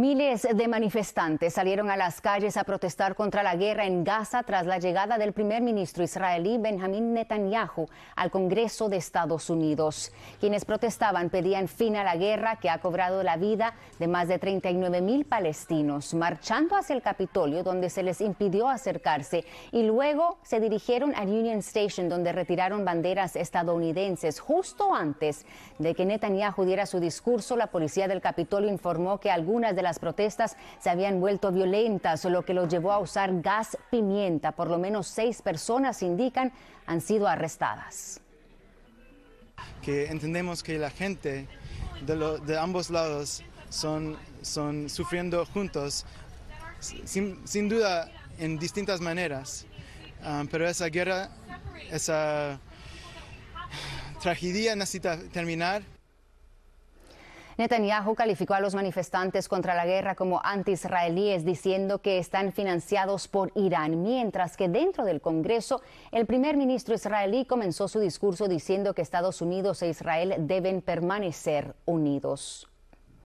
Miles de manifestantes salieron a las calles a protestar contra la guerra en Gaza tras la llegada del primer ministro israelí Benjamín Netanyahu al Congreso de Estados Unidos. Quienes protestaban pedían fin a la guerra que ha cobrado la vida de más de 39.000 palestinos, marchando hacia el Capitolio, donde se les impidió acercarse, y luego se dirigieron a Union Station, donde retiraron banderas estadounidenses. Justo antes de que Netanyahu diera su discurso, la policía del Capitolio informó que algunas de las protestas se habían vuelto violentas, lo que los llevó a usar gas pimienta. Por lo menos 6 personas, indican, han sido arrestadas. Que entendemos que la gente de ambos lados son sufriendo juntos, sin duda en distintas maneras, pero esa guerra, esa tragedia necesita terminar. Netanyahu calificó a los manifestantes contra la guerra como anti-israelíes, diciendo que están financiados por Irán, mientras que dentro del Congreso, el primer ministro israelí comenzó su discurso diciendo que Estados Unidos e Israel deben permanecer unidos.